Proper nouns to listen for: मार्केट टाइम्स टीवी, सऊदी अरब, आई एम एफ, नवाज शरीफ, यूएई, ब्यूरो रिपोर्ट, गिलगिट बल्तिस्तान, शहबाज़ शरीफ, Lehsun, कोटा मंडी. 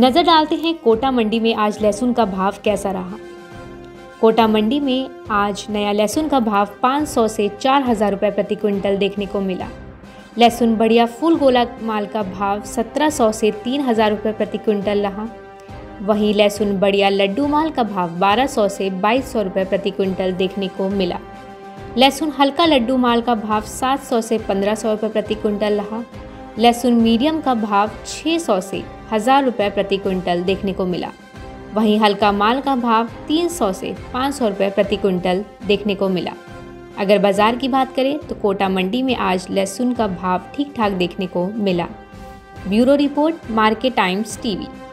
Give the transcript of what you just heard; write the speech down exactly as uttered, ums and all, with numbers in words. नजर डालते हैं कोटा मंडी में आज लहसुन का भाव कैसा रहा। कोटा मंडी में आज नया लहसुन का भाव पाँच सौ से चार हज़ार रुपये प्रति क्विंटल देखने को मिला। लहसुन बढ़िया फुल गोला माल का भाव सत्रह सौ से तीन हज़ार रुपये प्रति क्विंटल रहा। वहीं लहसुन बढ़िया लड्डू माल का भाव बारह सौ से बाईस सौ रुपये प्रति क्विंटल देखने को मिला। लहसुन हल्का लड्डू माल का भाव सात सौ से पंद्रह सौ रुपये प्रति क्विंटल रहा। लहसुन मीडियम का भाव छह सौ से हज़ार रुपये प्रति क्विंटल देखने को मिला। वहीं हल्का माल का भाव तीन सौ से पाँच सौ रुपये प्रति क्विंटल देखने को मिला। अगर बाज़ार की बात करें तो कोटा मंडी में आज लहसुन का भाव ठीक ठाक देखने को मिला। ब्यूरो रिपोर्ट, मार्केट टाइम्स टीवी।